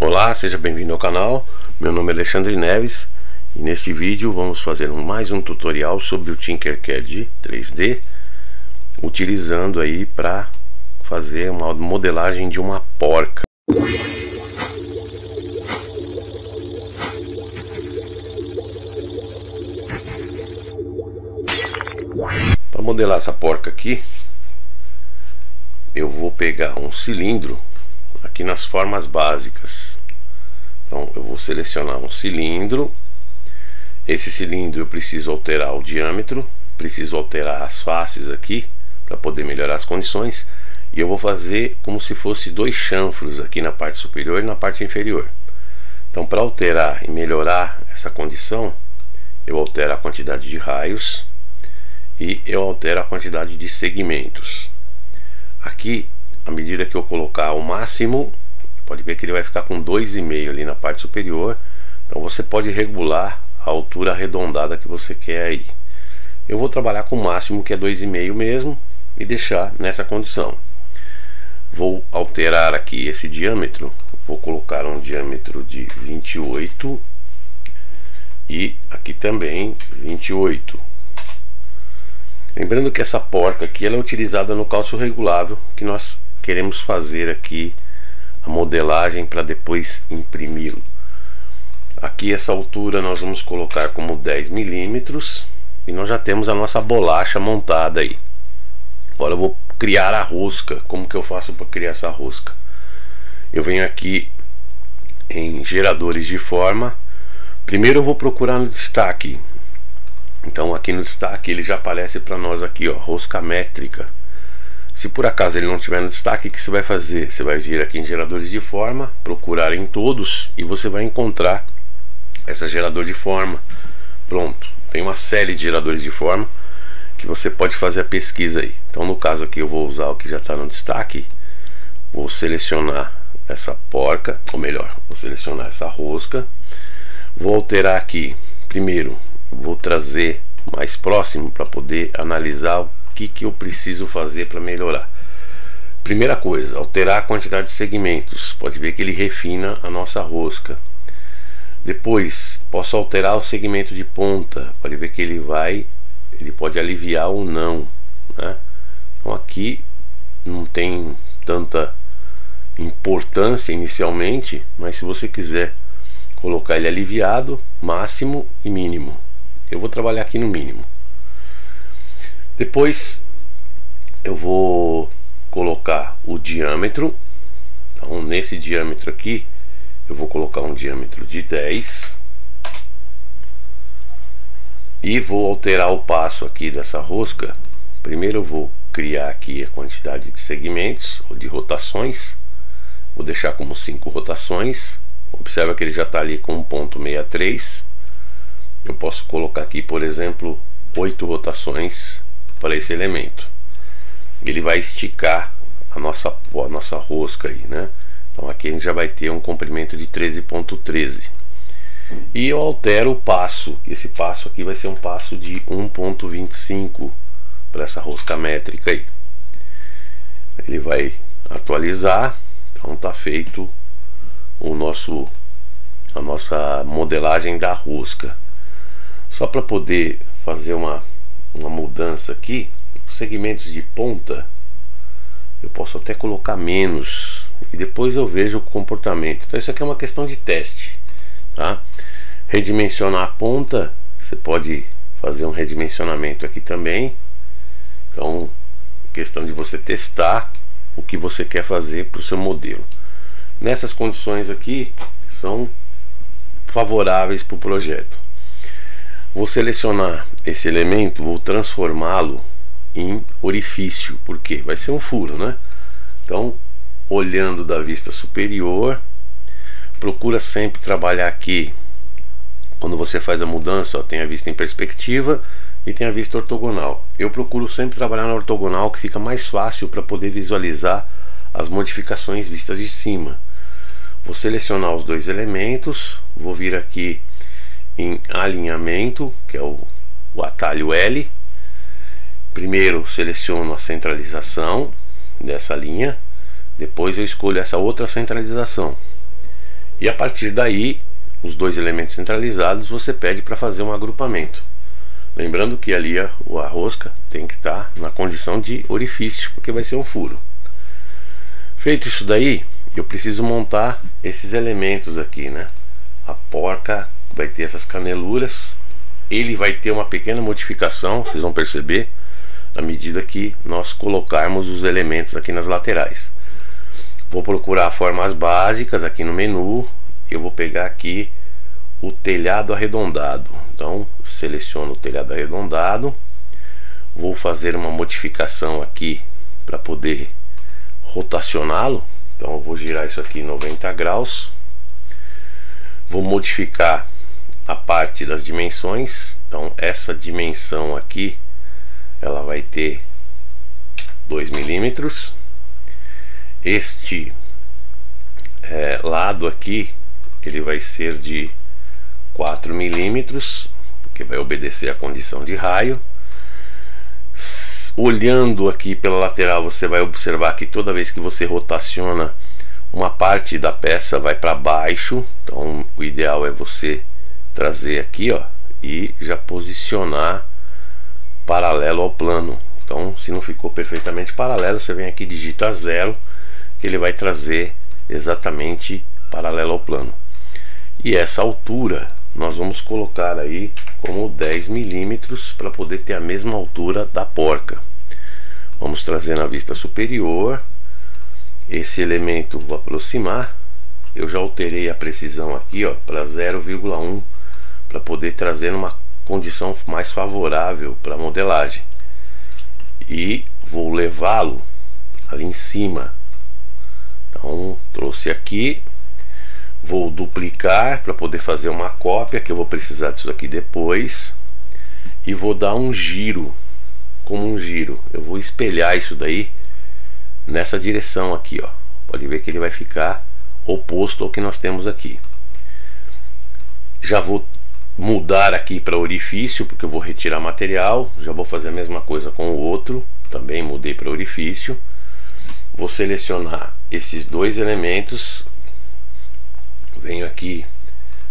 Olá, seja bem-vindo ao canal. Meu nome é Alexandre Neves e neste vídeo vamos fazer mais um tutorial sobre o TinkerCAD 3D, utilizando aí para fazer uma modelagem de uma porca. Para modelar essa porca aqui, eu vou pegar um cilindro aqui nas formas básicas. Então eu vou selecionar um cilindro. Esse cilindro eu preciso alterar o diâmetro, preciso alterar as faces aqui para poder melhorar as condições, e eu vou fazer como se fosse dois chanfros aqui na parte superior e na parte inferior. Então, para alterar e melhorar essa condição, eu altero a quantidade de raios e eu altero a quantidade de segmentos. Aqui, à medida que eu colocar o máximo, pode ver que ele vai ficar com 2,5 ali na parte superior. Então você pode regular a altura arredondada que você quer aí. Eu vou trabalhar com o máximo, que é 2,5 mesmo, e deixar nessa condição. Vou alterar aqui esse diâmetro, vou colocar um diâmetro de 28 e aqui também 28. Lembrando que essa porca aqui ela é utilizada no cálcio regulável, que nós queremos fazer aqui a modelagem para depois imprimi-lo. Aqui essa altura nós vamos colocar como 10 milímetros, e nós já temos a nossa bolacha montada aí. Agora eu vou criar a rosca. Como que eu faço para criar essa rosca? Eu venho aqui em geradores de forma. Primeiro eu vou procurar no destaque. Então aqui no destaque ele já aparece para nós aqui, ó, rosca métrica. Se por acaso ele não estiver no destaque, o que você vai fazer? Você vai vir aqui em geradores de forma, procurar em todos, e você vai encontrar essa gerador de forma. Pronto, tem uma série de geradores de forma que você pode fazer a pesquisa aí. Então no caso aqui eu vou usar o que já está no destaque. Vou selecionar essa porca, ou melhor, vou selecionar essa rosca. Vou alterar aqui, primeiro vou trazer mais próximo para poder analisar o que eu preciso fazer para melhorar. Primeira coisa, alterar a quantidade de segmentos. Pode ver que ele refina a nossa rosca. Depois posso alterar o segmento de ponta. Pode ver que ele pode aliviar ou não, né? Então aqui não tem tanta importância inicialmente, mas se você quiser colocar ele aliviado, máximo e mínimo, eu vou trabalhar aqui no mínimo. Depois eu vou colocar o diâmetro. Então nesse diâmetro aqui eu vou colocar um diâmetro de 10 e vou alterar o passo aqui dessa rosca. Primeiro eu vou criar aqui a quantidade de segmentos ou de rotações, vou deixar como 5 rotações. Observa que ele já está ali com 1.63. Eu posso colocar aqui, por exemplo, 8 rotações para esse elemento. Ele vai esticar a nossa rosca aí, né? Então aqui a gente já vai ter um comprimento de 13.13. E eu altero o passo. Esse passo aqui vai ser um passo de 1.25 para essa rosca métrica aí. Ele vai atualizar. Então está feito a nossa modelagem da rosca. Só para poder fazer uma mudança aqui, os segmentos de ponta eu posso até colocar menos e depois eu vejo o comportamento. Então isso aqui é uma questão de teste, tá? Redimensionar a ponta, você pode fazer um redimensionamento aqui também. Então questão de você testar o que você quer fazer para o seu modelo. Nessas condições aqui são favoráveis para o projeto. Vou selecionar esse elemento, vou transformá-lo em orifício, porque vai ser um furo, né? Então, olhando da vista superior, procura sempre trabalhar aqui. Quando você faz a mudança, ó, tem a vista em perspectiva e tem a vista ortogonal. Eu procuro sempre trabalhar na ortogonal, que fica mais fácil para poder visualizar as modificações vistas de cima. Vou selecionar os dois elementos, vou vir aqui em alinhamento, que é o atalho L. Primeiro seleciono a centralização dessa linha, depois eu escolho essa outra centralização E a partir daí, os dois elementos centralizados, você pede para fazer um agrupamento. Lembrando que ali a rosca tem que estar na condição de orifício, porque vai ser um furo. Feito isso daí, eu preciso montar esses elementos aqui, né? A porca vai ter essas caneluras. Ele vai ter uma pequena modificação, vocês vão perceber, à medida que nós colocarmos os elementos aqui nas laterais. Vou procurar formas básicas aqui no menu. Eu vou pegar aqui o telhado arredondado. Então, seleciono o telhado arredondado. Vou fazer uma modificação aqui para poder rotacioná-lo. Então, eu vou girar isso aqui 90 graus. Vou modificar a parte das dimensões. Então, essa dimensão aqui, ela vai ter 2 milímetros. Este lado aqui, ele vai ser de 4 milímetros, porque vai obedecer à condição de raio. Olhando aqui pela lateral, você vai observar que toda vez que você rotaciona, uma parte da peça vai para baixo. Então, o ideal é você trazer aqui, ó, e já posicionar paralelo ao plano. Então, se não ficou perfeitamente paralelo, você vem aqui e digita 0, que ele vai trazer exatamente paralelo ao plano. E essa altura nós vamos colocar aí como 10 milímetros para poder ter a mesma altura da porca. Vamos trazer na vista superior esse elemento, vou aproximar. Eu já alterei a precisão aqui, ó, para 0,1, para poder trazer uma condição mais favorável para a modelagem. E vou levá-lo ali em cima. Então, trouxe aqui. Vou duplicar para poder fazer uma cópia, que eu vou precisar disso aqui depois. E vou dar um giro. Como um giro, eu vou espelhar isso daí nessa direção aqui, ó. Pode ver que ele vai ficar oposto ao que nós temos aqui. Já vou mudar aqui para orifício, porque eu vou retirar material. Já vou fazer a mesma coisa com o outro. Também mudei para orifício. Vou selecionar esses dois elementos. Venho aqui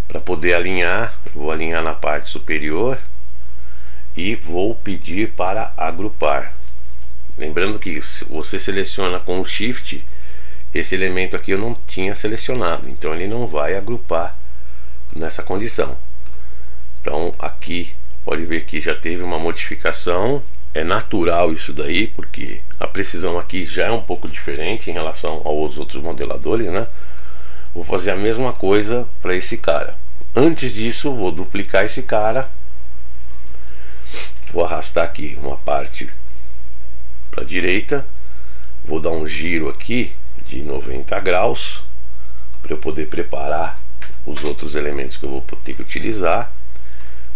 para poder alinhar. Vou alinhar na parte superior e vou pedir para agrupar. Lembrando que você seleciona com o Shift. Esse elemento aqui eu não tinha selecionado, então ele não vai agrupar nessa condição. Então aqui pode ver que já teve uma modificação. É natural isso daí, porque a precisão aqui já é um pouco diferente em relação aos outros modeladores, né? Vou fazer a mesma coisa para esse cara. Antes disso, vou duplicar esse cara. Vou arrastar aqui uma parte para a direita. Vou dar um giro aqui de 90 graus para eu poder preparar os outros elementos que eu vou ter que utilizar.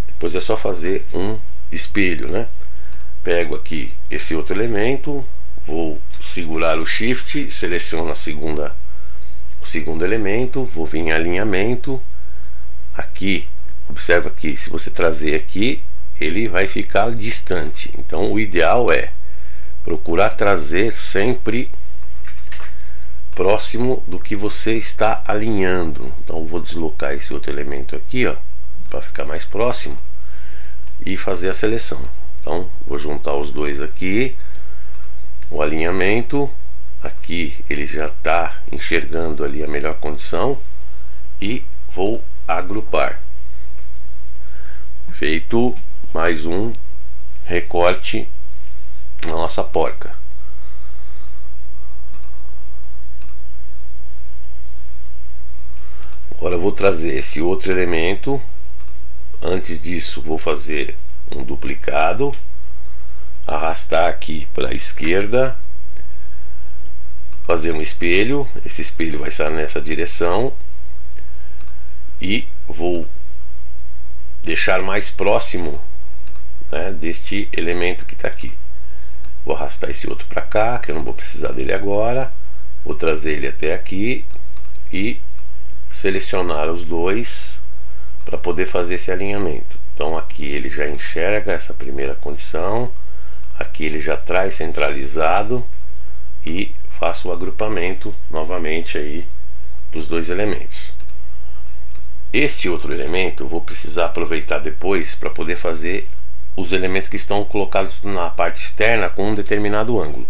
Depois é só fazer um espelho, né? Pego aqui esse outro elemento, vou segurar o Shift, seleciono o segundo elemento, vou vir em alinhamento. Aqui, observa que se você trazer aqui, ele vai ficar distante. Então o ideal é procurar trazer sempre próximo do que você está alinhando. Então eu vou deslocar esse outro elemento aqui, ó, para ficar mais próximo e fazer a seleção. Então vou juntar os dois aqui, o alinhamento. Aqui ele já está enxergando ali a melhor condição e vou agrupar. Feito mais um recorte na nossa porca. Agora eu vou trazer esse outro elemento. Antes disso, vou fazer um duplicado, arrastar aqui para a esquerda, fazer um espelho. Esse espelho vai estar nessa direção e vou deixar mais próximo, né, deste elemento que está aqui. Vou arrastar esse outro para cá, que eu não vou precisar dele agora. Vou trazer ele até aqui e selecionar os dois para poder fazer esse alinhamento. Então aqui ele já enxerga essa primeira condição, aqui ele já traz centralizado e faço o agrupamento novamente aí dos dois elementos. Este outro elemento eu vou precisar aproveitar depois para poder fazer os elementos que estão colocados na parte externa com um determinado ângulo.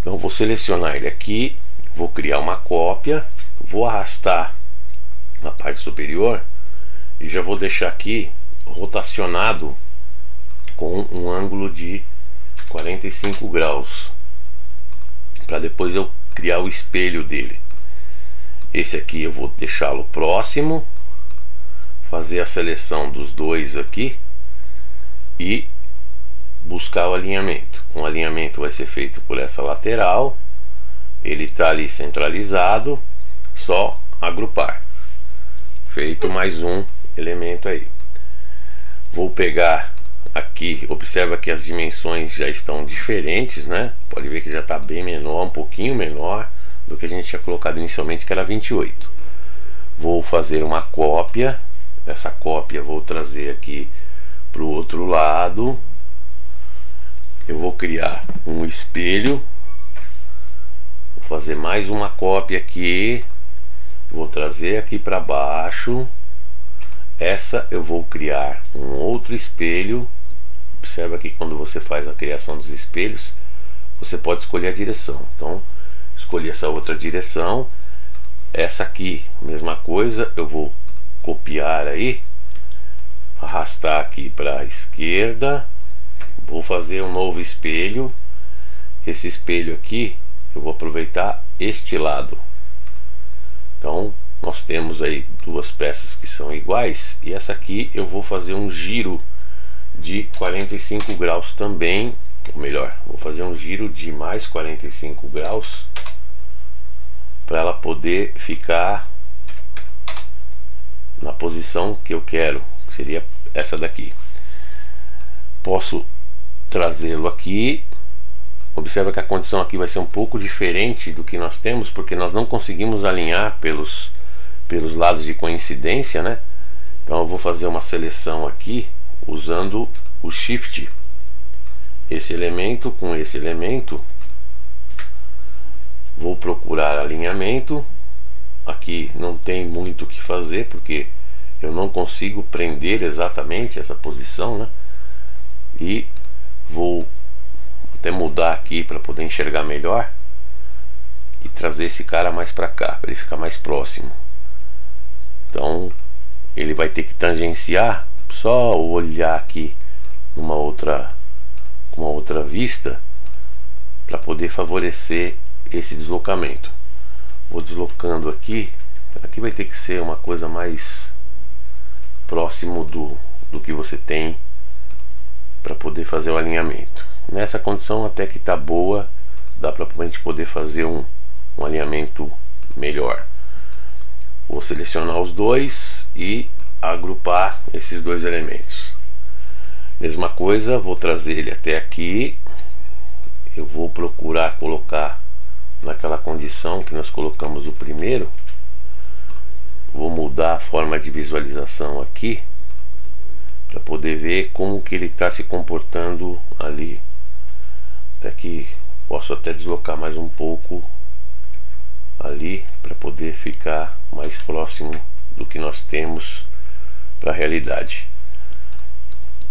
Então eu vou selecionar ele aqui, vou criar uma cópia, vou arrastar na parte superior e já vou deixar aqui rotacionado com um ângulo de 45 graus para depois eu criar o espelho dele. Esse aqui eu vou deixá-lo próximo, fazer a seleção dos dois aqui e buscar o alinhamento. O alinhamento vai ser feito por essa lateral, ele está ali centralizado, só agrupar. Feito mais um elemento aí. Vou pegar aqui, observa que as dimensões já estão diferentes, né? Pode ver que já está bem menor, um pouquinho menor do que a gente tinha colocado inicialmente, que era 28. Vou fazer uma cópia, essa cópia vou trazer aqui para o outro lado. Eu vou criar um espelho, vou fazer mais uma cópia aqui, vou trazer aqui para baixo. Essa eu vou criar um outro espelho. Observa que quando você faz a criação dos espelhos, você pode escolher a direção. Então, escolhi essa outra direção. Essa aqui, mesma coisa, eu vou copiar aí, arrastar aqui para a esquerda. Vou fazer um novo espelho. Esse espelho aqui, eu vou aproveitar este lado. Então, nós temos aí duas peças que são iguais, e essa aqui eu vou fazer um giro de 45 graus também, ou melhor, vou fazer um giro de mais 45 graus para ela poder ficar na posição que eu quero, que seria essa daqui. Posso trazê-lo aqui. Observa que a condição aqui vai ser um pouco diferente do que nós temos, porque nós não conseguimos alinhar pelos lados de coincidência, né? Então eu vou fazer uma seleção aqui usando o Shift, esse elemento com esse elemento. Vou procurar alinhamento. Aqui não tem muito o que fazer, porque eu não consigo prender exatamente essa posição, né? E vou até mudar aqui para poder enxergar melhor e trazer esse cara mais para cá, para ele ficar mais próximo. Então ele vai ter que tangenciar, só olhar aqui com uma outra vista para poder favorecer esse deslocamento. Vou deslocando aqui, aqui vai ter que ser uma coisa mais próximo do que você tem para poder fazer o alinhamento. Nessa condição até que tá boa, dá para a gente poder fazer um alinhamento melhor. Vou selecionar os dois e agrupar esses dois elementos. Mesma coisa, vou trazer ele até aqui. Eu vou procurar colocar naquela condição que nós colocamos o primeiro. Vou mudar a forma de visualização aqui para poder ver como que ele está se comportando ali. Até que posso até deslocar mais um pouco ali para poder ficar mais próximo do que nós temos para a realidade.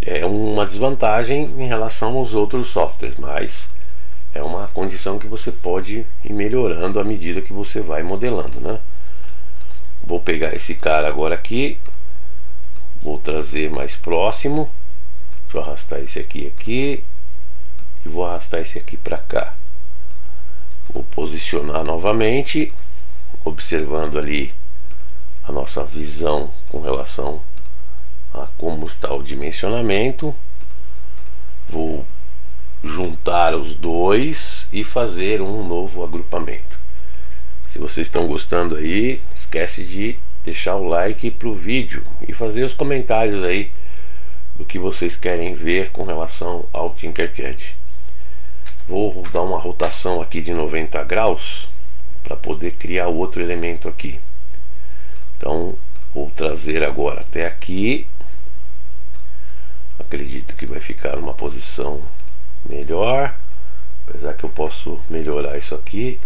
É uma desvantagem em relação aos outros softwares, mas é uma condição que você pode ir melhorando à medida que você vai modelando, né? Vou pegar esse cara agora aqui, vou trazer mais próximo. Deixa eu arrastar esse aqui e vou arrastar esse aqui para cá. Vou posicionar novamente, observando ali a nossa visão com relação a como está o dimensionamento. Vou juntar os dois e fazer um novo agrupamento. Se vocês estão gostando aí, esquece de deixar o like para o vídeo e fazer os comentários aí do que vocês querem ver com relação ao TinkerCAD. Vou dar uma rotação aqui de 90 graus para poder criar outro elemento aqui. Então vou trazer agora até aqui. Acredito que vai ficar numa posição melhor, apesar que eu posso melhorar isso aqui.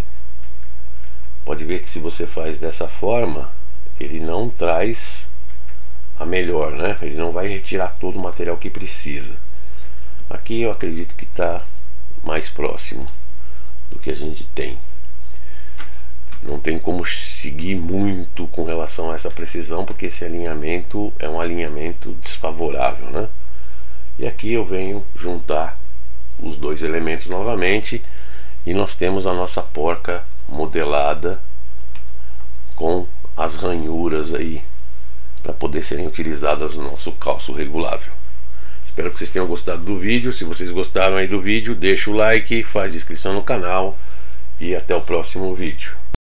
Pode ver que se você faz dessa forma, ele não traz a melhor, né? Ele não vai retirar todo o material que precisa. Aqui eu acredito que está mais próximo do que a gente tem. Não tem como seguir muito com relação a essa precisão, porque esse alinhamento é um alinhamento desfavorável, né? E aqui eu venho juntar os dois elementos novamente e nós temos a nossa porca modelada com as ranhuras aí para poder serem utilizadas no nosso calço regulável. Espero que vocês tenham gostado do vídeo. Se vocês gostaram aí do vídeo, deixa o like, faz inscrição no canal e até o próximo vídeo.